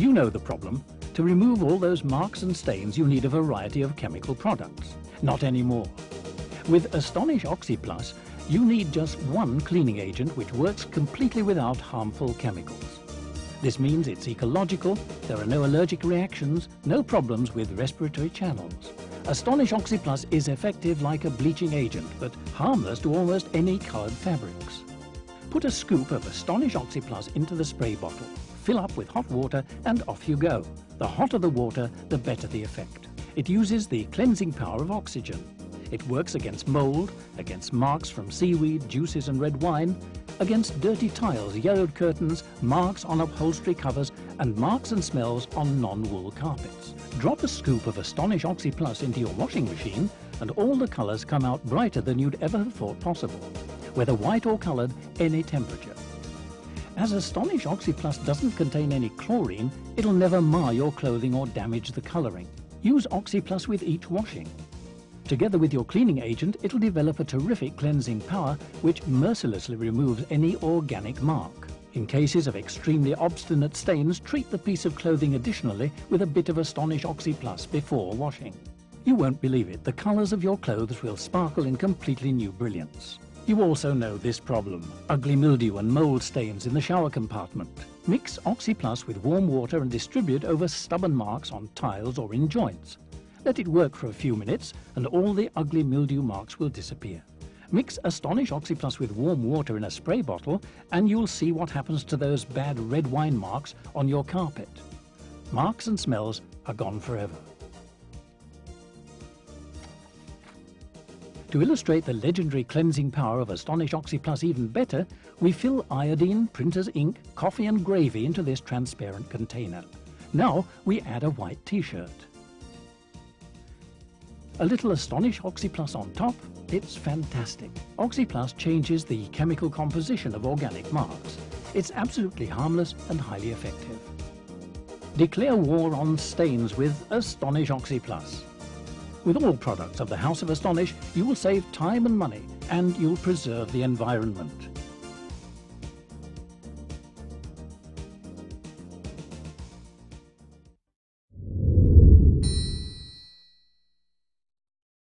You know the problem. To remove all those marks and stains, you need a variety of chemical products. Not anymore. With Astonish Oxy Plus, you need just one cleaning agent which works completely without harmful chemicals. This means it's ecological, there are no allergic reactions, no problems with respiratory channels. Astonish Oxy Plus is effective like a bleaching agent, but harmless to almost any coloured fabrics. Put a scoop of Astonish Oxy Plus into the spray bottle, fill up with hot water, and off you go. The hotter the water, the better the effect. It uses the cleansing power of oxygen. It works against mould, against marks from seaweed, juices and red wine, against dirty tiles, yellowed curtains, marks on upholstery covers, and marks and smells on non-wool carpets. Drop a scoop of Astonish Oxy Plus into your washing machine and all the colours come out brighter than you'd ever have thought possible. Whether white or coloured, any temperature. As Astonish Oxy Plus doesn't contain any chlorine, it'll never mar your clothing or damage the colouring. Use Oxy Plus with each washing. Together with your cleaning agent, it'll develop a terrific cleansing power which mercilessly removes any organic mark. In cases of extremely obstinate stains, treat the piece of clothing additionally with a bit of Astonish Oxy Plus before washing. You won't believe it, the colours of your clothes will sparkle in completely new brilliance. You also know this problem, ugly mildew and mould stains in the shower compartment. Mix Oxy Plus with warm water and distribute over stubborn marks on tiles or in joints. Let it work for a few minutes and all the ugly mildew marks will disappear. Mix Astonish Oxy Plus with warm water in a spray bottle and you'll see what happens to those bad red wine marks on your carpet. Marks and smells are gone forever. To illustrate the legendary cleansing power of Astonish Oxy Plus even better, we fill iodine, printer's ink, coffee and gravy into this transparent container. Now we add a white t-shirt. A little Astonish Oxy Plus on top, it's fantastic. Oxy Plus changes the chemical composition of organic marks. It's absolutely harmless and highly effective. Declare war on stains with Astonish Oxy Plus. With all products of the House of Astonish, you will save time and money, and you'll preserve the environment.